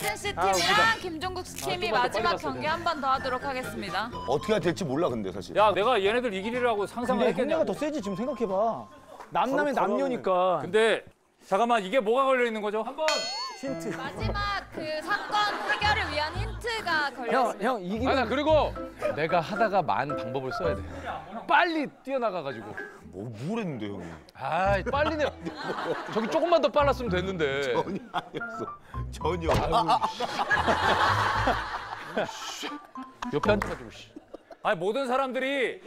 석진 씨 팀이랑 김종국 씨 팀이 마지막 경기 한 번 더 하도록 하겠습니다. 어떻게 될지 몰라 근데 사실. 야 내가 얘네들 이기리라고 상상을 했겠냐. 근데 형네가 더 세지 지금 생각해봐. 남남의 남녀니까. 근데 잠깐만 이게 뭐가 걸려 있는 거죠? 한번 힌트. 마지막 그 사건 해결을 위한 힌트가 걸렸습니다. 형 이기면. 아, 그리고 내가 하다가 만 방법을 써야 돼. 빨리 뛰어나가가지고. 뭘 했는데 형이? 아 빨리네. 저기 조금만 더 빨랐으면 됐는데. 전혀 아니었어. 전혀. 옆에 앉아가지고. 아니 모든 사람들이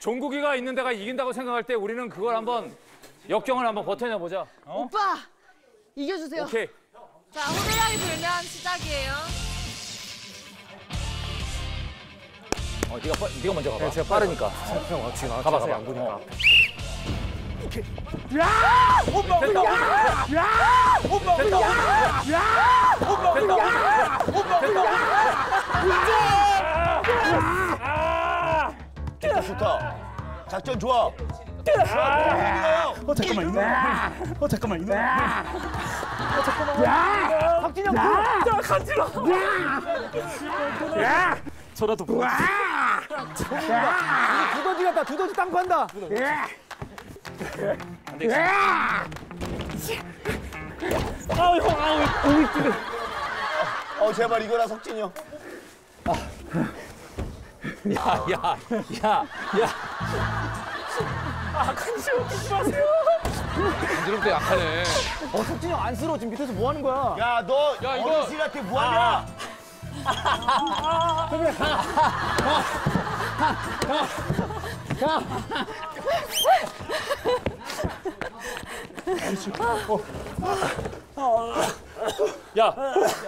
종국이가 있는 데가 이긴다고 생각할 때 우리는 그걸 한번 역경을 한번 버텨내보자. 어? 오빠 이겨주세요. 오케이. 자 호들갑이 불면 시작이에요. 네가 먼저 가봐. 제가 빠르니까. 형 지금 가봐. 안 보니까. 오케이. 야! 오빠 됐다. 야! 오빠 됐다. 야! 오빠 됐다. 야! 오빠 됐다. 진짜 좋다. 작전 좋아. 잠깐만. 박진이 형, 야, 간지러. 야, 저라도. 야, 두더지 같다. 두더지 땅 판다. 아우 형, 아우 몸이 뜨네. 제발 이거라 석진이 형. 야. 아, 간지러워 웃지 마세요. 간지럽게 약하네. 석진이 형 안쓰러워. 지금 밑에서 뭐 하는 거야? 야, 너 어르신한테 뭐 하냐?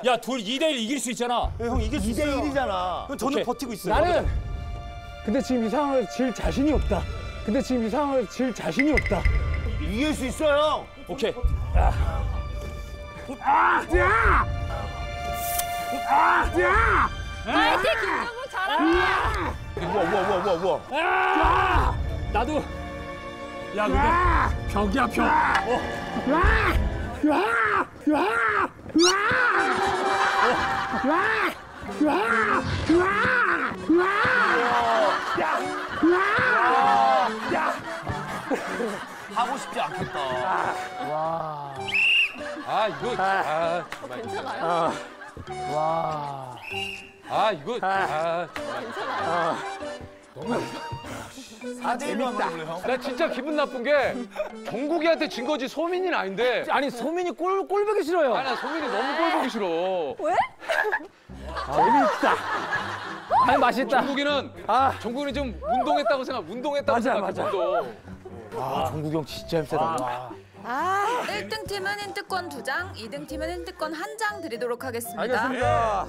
야, 둘 2대1 이길 수 있잖아. 형 이길 수 있어요. 2대1이잖아. 저는 버티고 있어요. 나는 근데 지금 이 상황을 질 자신이 없다. 이길 수 있어요. 오케이. 파이팅 김종국 잘한다. 우와. 나도. 야 근데 벽이야 벽. 하고 싶지 않겠다. 와. 괜찮아요? 와. 괜찮아요? 너무 재밌다. 나 진짜 기분 나쁜 게 종국이한테 진 거지 소민이는 아닌데. 아니 소민이 꼴 보기 싫어요. 아니 소민이 너무 꼴 보기 싫어. 왜? 재밌다. 아니 맛있다. 종국이는 좀 운동했다고 생각. 맞아. 아, 종국이 형 진짜 힘세다. 1등 팀은 힌트권 2장, 2등 팀은 힌트권 1장 드리도록 하겠습니다. 알겠습니다.